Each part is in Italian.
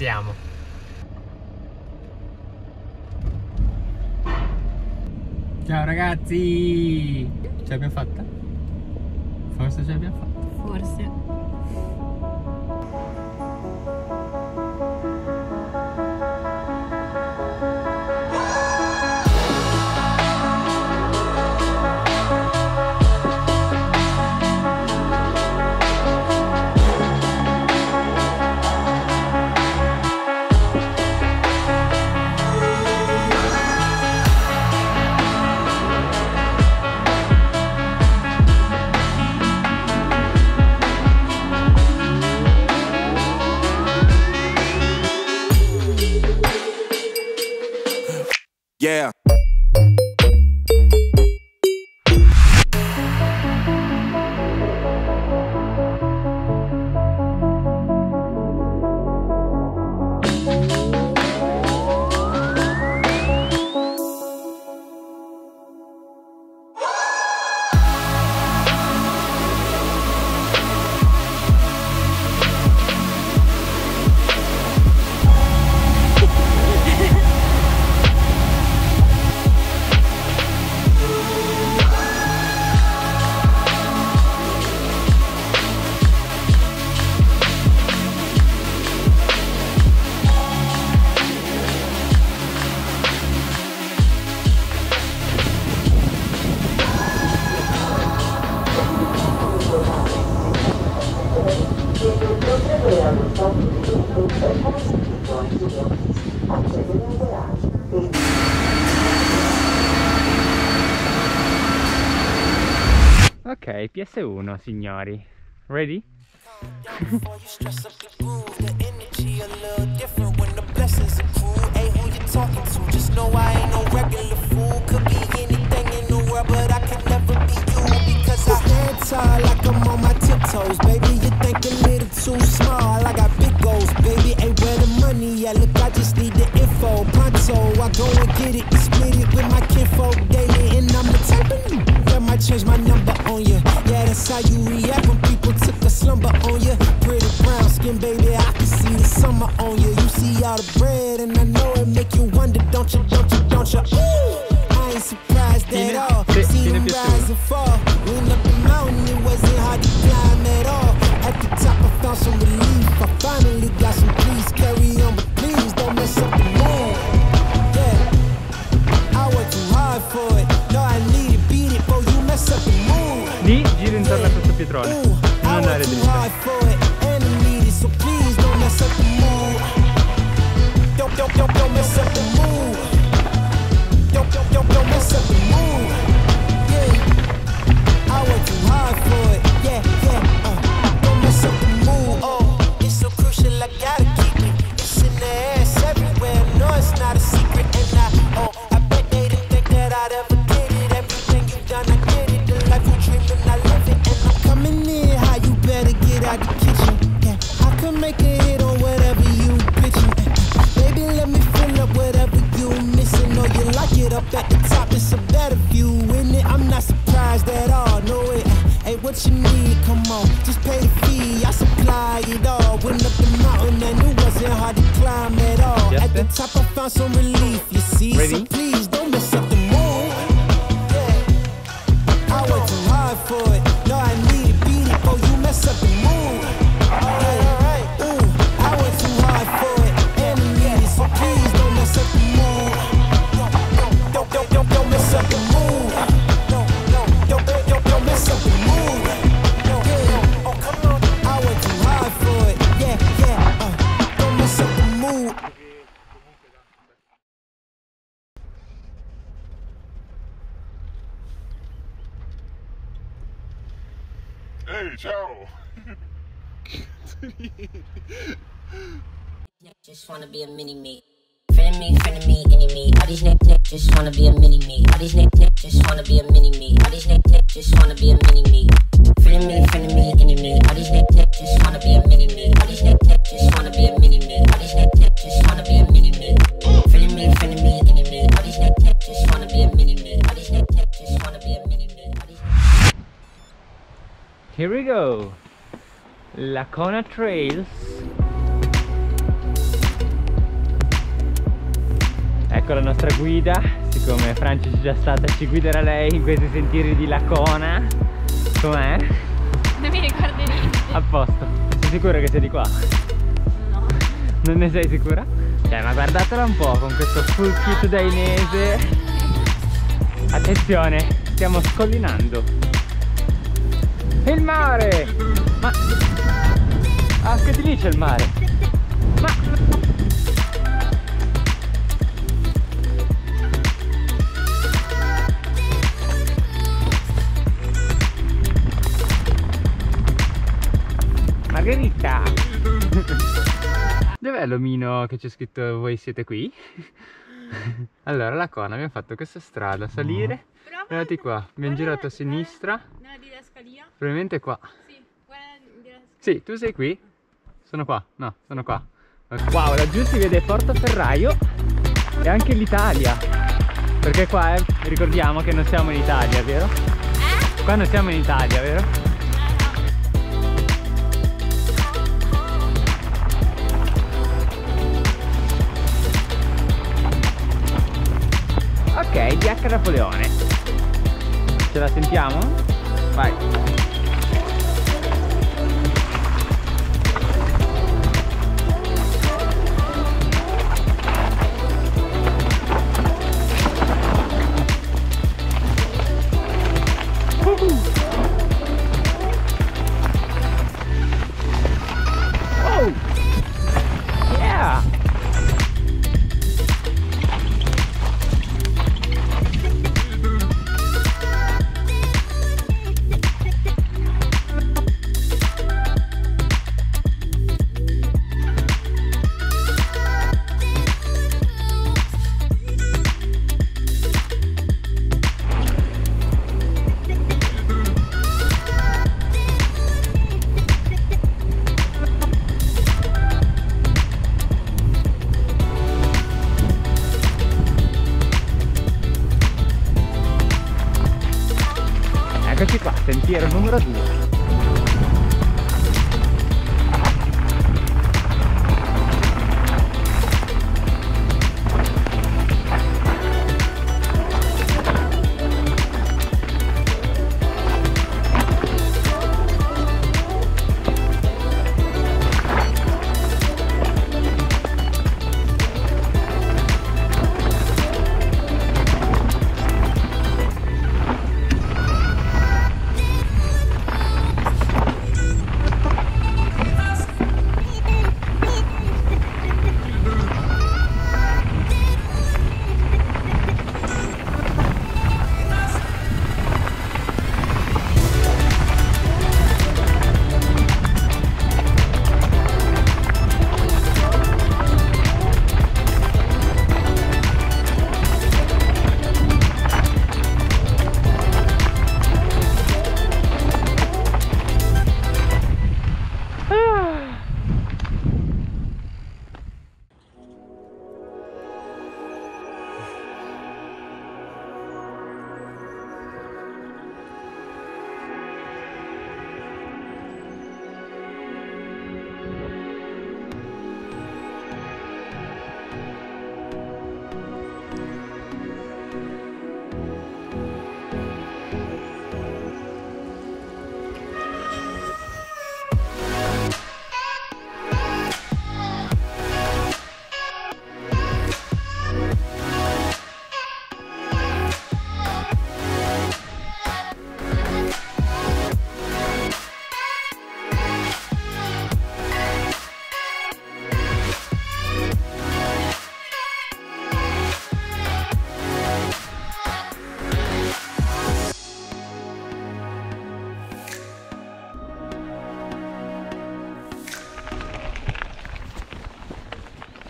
iniziamo. Ciao ragazzi, ce l'abbiamo fatta? Forse ce l'abbiamo fatta. Forse. Yeah. Ok, PS1 signori, ready? Lì giro intorno a questo pietrone, non andare dritto. Ehi, ciao! Just wanna be a mini me. Friend of me, enemy. All these niggas just wanna be a mini me. All these niggas just wanna be a mini me. All these niggas just wanna be a mini me. Friend of me, enemy. All these niggas just wanna be a mini me. All these niggas just wanna be a mini me. All these niggas just wanna be a mini me. Friend of me, enemy. All these niggas just wanna be a mini me. All these niggas just wanna be a mini me. Here we go! Lacona Trails! Ecco la nostra guida, siccome Franci è già stata, ci guiderà lei in questi sentieri di Lacona. Com'è? Non mi ricordo niente. A posto. Sei sicura che sei di qua? No. Non ne sei sicura? Cioè, ma guardatela un po' con questo full kit dainese. Attenzione, stiamo scollinando. Il mare! Ma... anche di lì c'è il mare. Ma... Margherita! Dov'è l'omino che c'è scritto voi siete qui? Allora, Lacona, abbiamo fatto questa strada, salire, guardate qua, abbiamo girato a sinistra. Nella didascalia? Probabilmente qua. Sì, guarda la didascalia. Sì, tu sei qui? Sono qua, no, sono qua. Okay. Wow, laggiù si vede Porto Ferraio e anche l'Italia. Perché qua, ricordiamo che non siamo in Italia, vero? Eh? Qua non siamo in Italia, vero? Ok, DH Napoleone. Ce la sentiamo? Vai. Oh! Yeah! Eccoci qua, sentiero numero 2.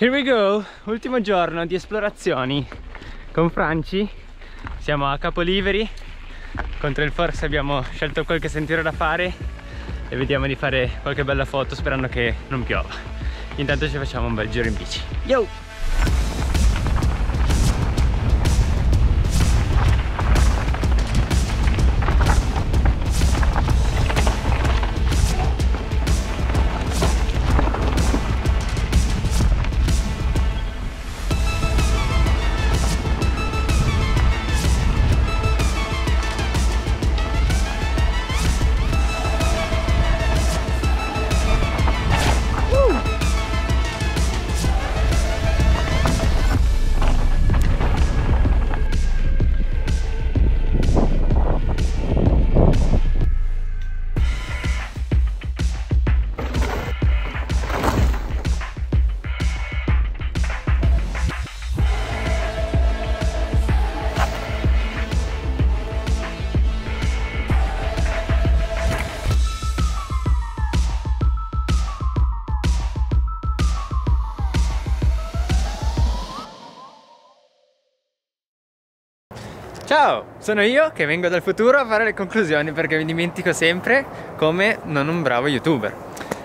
Here we go! Ultimo giorno di esplorazioni con Franci. Siamo a Capoliveri. Contro il Forse abbiamo scelto qualche sentiero da fare e vediamo di fare qualche bella foto sperando che non piova. Intanto ci facciamo un bel giro in bici. Yo! Ciao, sono io che vengo dal futuro a fare le conclusioni perché mi dimentico sempre come non un bravo youtuber.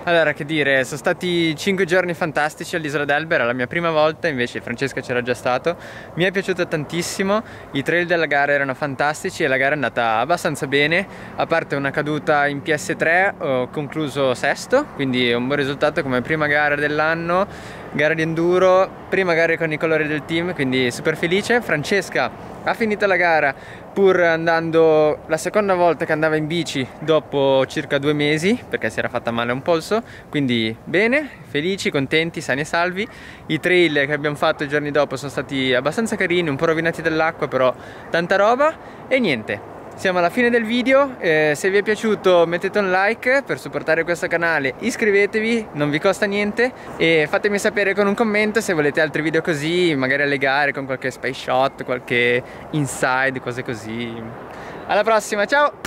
Allora, che dire, sono stati 5 giorni fantastici all'isola d'Elba, era la mia prima volta, invece Francesca c'era già stato. Mi è piaciuto tantissimo, i trail della gara erano fantastici e la gara è andata abbastanza bene, a parte una caduta in PS3, ho concluso sesto, quindi un buon risultato come prima gara dell'anno, gara di enduro, prima gara con i colori del team, quindi super felice. Francesca ha finito la gara pur andando la seconda volta che andava in bici dopo circa 2 mesi perché si era fatta male un polso, quindi bene, felici, contenti, sani e salvi. I trail che abbiamo fatto i giorni dopo sono stati abbastanza carini, un po' rovinati dall'acqua, però tanta roba. E niente, siamo alla fine del video, se vi è piaciuto mettete un like per supportare questo canale, iscrivetevi, non vi costa niente, e fatemi sapere con un commento se volete altri video così, magari alle gare con qualche space shot, qualche inside, cose così. Alla prossima, ciao!